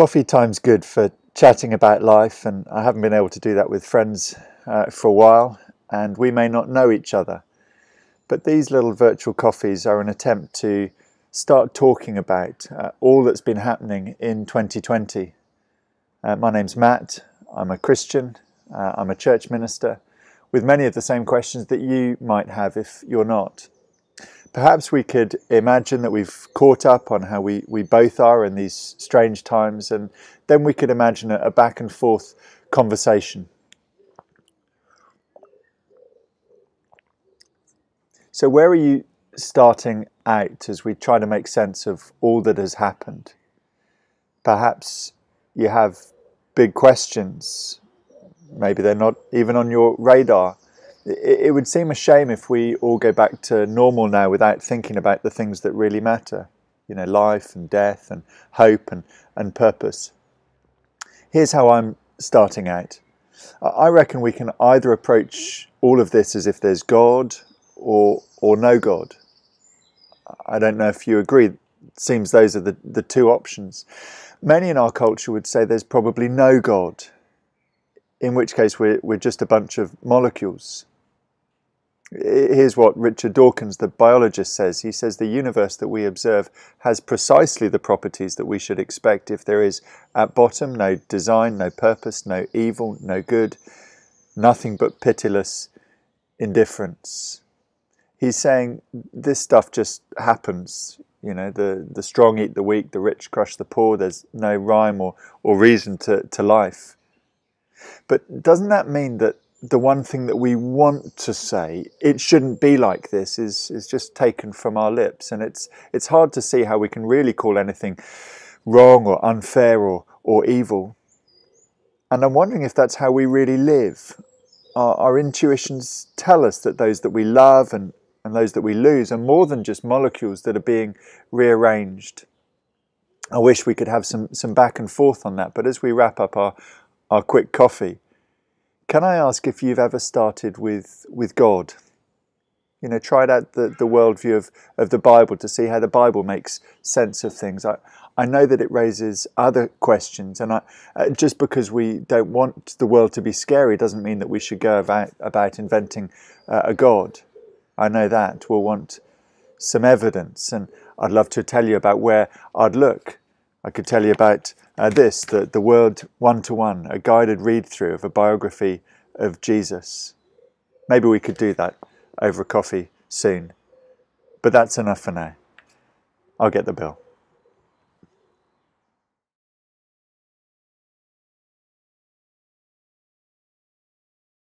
Coffee time's good for chatting about life, and I haven't been able to do that with friends for a while, and we may not know each other. But these little virtual coffees are an attempt to start talking about all that's been happening in 2020. My name's Matt, I'm a Christian, I'm a church minister, with many of the same questions that you might have if you're not. Perhaps we could imagine that we've caught up on how we both are in these strange times, and then we could imagine a back and forth conversation. So where are you starting out as we try to make sense of all that has happened? Perhaps you have big questions. Maybe they're not even on your radar. It would seem a shame if we all go back to normal now without thinking about the things that really matter. You know, life and death and hope and purpose. Here's how I'm starting out. I reckon we can either approach all of this as if there's God or no God. I don't know if you agree. It seems those are the two options. Many in our culture would say there's probably no God, in which case we're just a bunch of molecules. Here's what Richard Dawkins, the biologist, says. He says the universe that we observe has precisely the properties that we should expect if there is, at bottom, no design, no purpose, no evil, no good, nothing but pitiless indifference. He's saying this stuff just happens. You know, the strong eat the weak, the rich crush the poor. There's no rhyme or reason to life. But doesn't that mean that the one thing that we want to say, it shouldn't be like this, is just taken from our lips? And it's hard to see how we can really call anything wrong or unfair or evil. And I'm wondering if that's how we really live. Our intuitions tell us that those that we love and those that we lose are more than just molecules that are being rearranged. I wish we could have some back and forth on that. But as we wrap up our quick coffee, can I ask if you've ever started with God? You know, tried out the worldview of the Bible to see how the Bible makes sense of things. I know that it raises other questions, and just because we don't want the world to be scary doesn't mean that we should go about inventing a God. I know that. We'll want some evidence, and I'd love to tell you about where I'd look. I could tell you about this, the World One to One, a guided read-through of a biography of Jesus. Maybe we could do that over a coffee soon. But that's enough for now. I'll get the bill.